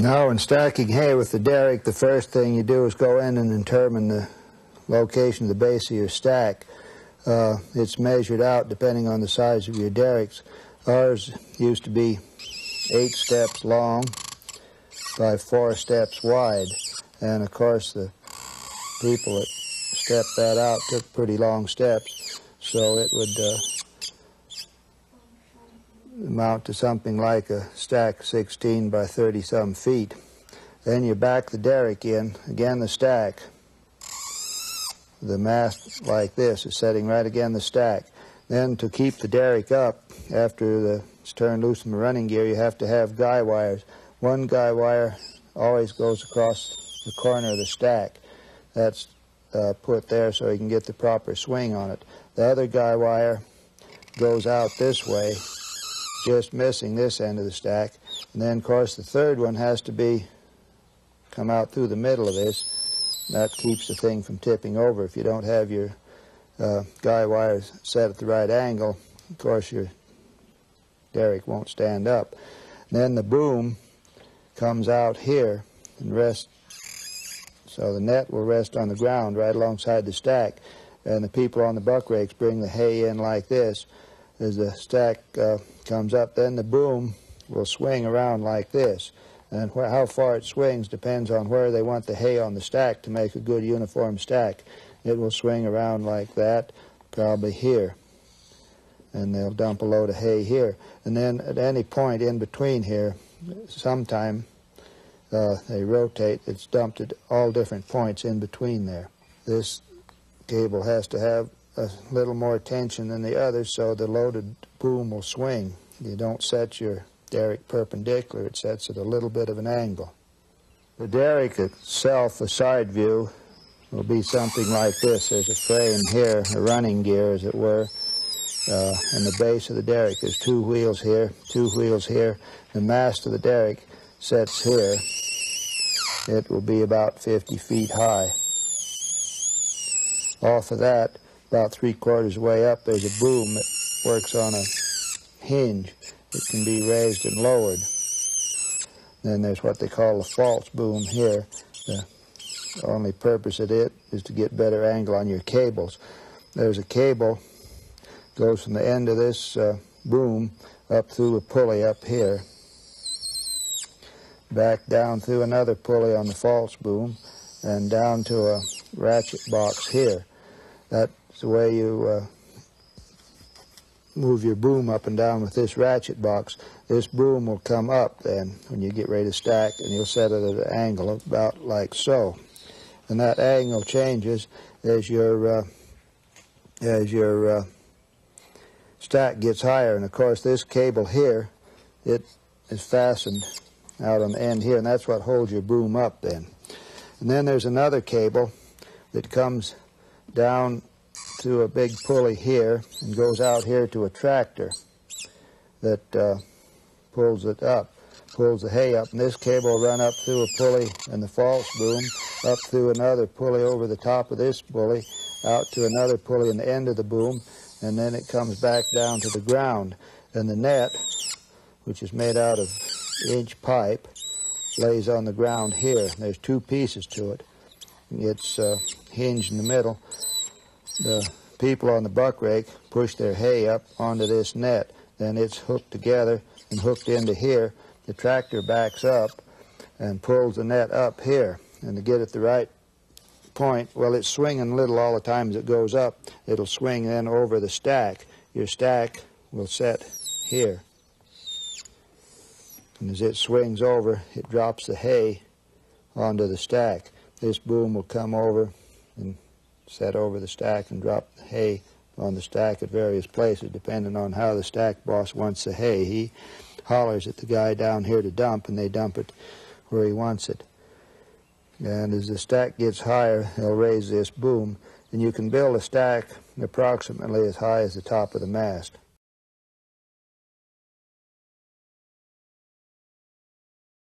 Now, in stacking hay with the derrick, the first thing you do is go in and determine the location of the base of your stack. It's measured out depending on the size of your derricks. Ours used to be 8 steps long by 4 steps wide, and of course the people that stepped that out took pretty long steps, so it would amount to something like a stack 16 by 30 some feet. Then you back the derrick in, again the stack. The mast like this is setting right again the stack. Then to keep the derrick up, after it's turned loose from the running gear, you have to have guy wires. One guy wire always goes across the corner of the stack. That's put there so you can get the proper swing on it. The other guy wire goes out this way, just missing this end of the stack. And then, of course, the third one has to come out through the middle of this. That keeps the thing from tipping over. If you don't have your guy wires set at the right angle, of course your derrick won't stand up. And then the boom comes out here and rests, so the net will rest on the ground right alongside the stack, and the people on the buck rakes bring the hay in like this. As the stack comes up, then the boom will swing around like this. And how far it swings depends on where they want the hay on the stack to make a good uniform stack. It will swing around like that, probably here. And they'll dump a load of hay here. And then at any point in between here, sometime they rotate. It's dumped at all different points in between there. This cable has to have a little more tension than the others, so the loaded boom will swing. You don't set your derrick perpendicular, it sets at a little bit of an angle. The derrick itself, a side view, will be something like this. There's a frame here, a running gear as it were, and the base of the derrick. There's 2 wheels here, 2 wheels here. The mast of the derrick sets here. It will be about 50 feet high. Off of that, about 3/4 way up, there's a boom that works on a hinge. It can be raised and lowered. Then there's what they call a false boom here. The only purpose of it is to get better angle on your cables. There's a cable goes from the end of this boom up through a pulley up here, back down through another pulley on the false boom, and down to a ratchet box here. That's the way you move your boom up and down with this ratchet box. This boom will come up then when you get ready to stack, and you'll set it at an angle about like so. And that angle changes as your stack gets higher. And of course this cable here, it is fastened out on the end here, and that's what holds your boom up then. And then there's another cable that comes down to a big pulley here and goes out here to a tractor that pulls it up, pulls the hay up. And this cable will run up through a pulley and the false boom, up through another pulley over the top of this pulley, out to another pulley in the end of the boom, and then it comes back down to the ground. And the net, which is made out of inch pipe, lays on the ground here. There's 2 pieces to it. It's hinged in the middle. The people on the buck rake push their hay up onto this net. Then it's hooked together and hooked into here. The tractor backs up and pulls the net up here. And to get at the right point, well, it's swinging little all the time as it goes up. It'll swing then over the stack. Your stack will set here. And as it swings over, it drops the hay onto the stack. This boom will come over and set over the stack and drop the hay on the stack at various places, depending on how the stack boss wants the hay. He hollers at the guy down here to dump, and they dump it where he wants it. And as the stack gets higher, they'll raise this boom, and you can build a stack approximately as high as the top of the mast.